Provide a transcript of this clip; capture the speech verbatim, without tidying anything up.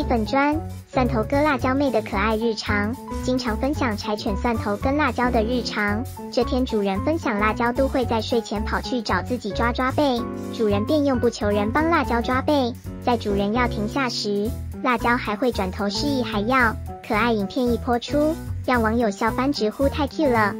B 粉专，蒜头哥辣椒妹的可爱日常，经常分享柴犬蒜头跟辣椒的日常。这天主人分享辣椒都会在睡前跑去找自己抓抓背，主人便用不求人帮辣椒抓背，在主人要停下时，辣椒还会转头示意还要。可爱影片一播出，让网友笑翻，直呼太 Q 了。